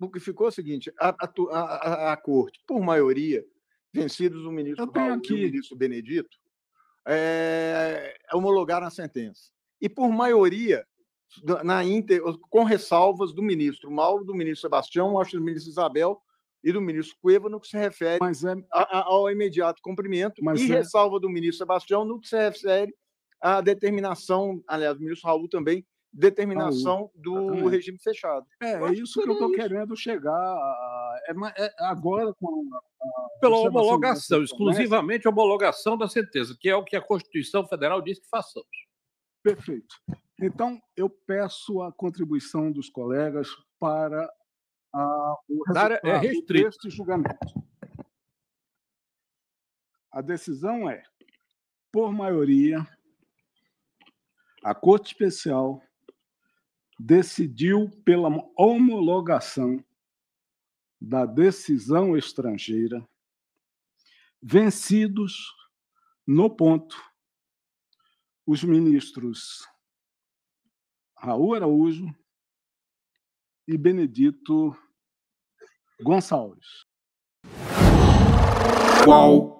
O que ficou é o seguinte, a Corte, por maioria, vencidos o ministro Raul e o ministro Benedito, homologaram a sentença. E por maioria, com ressalvas do ministro Mauro, do ministro Sebastião, acho que do ministro Isabel e do ministro Cueva, no que se refere ao imediato cumprimento, e ressalva do ministro Sebastião no que se refere à determinação, aliás, do ministro Raul também, determinação do regime fechado. É isso que eu estou querendo chegar agora com pela homologação, exclusivamente a homologação da sentença, que é o que a Constituição Federal diz que façamos. Perfeito. Então, eu peço a contribuição dos colegas para o resultado deste julgamento. A decisão é, por maioria, a Corte Especial decidiu pela homologação da decisão estrangeira, vencidos no ponto os ministros Raul Araújo e Benedito Gonçalves. Qual?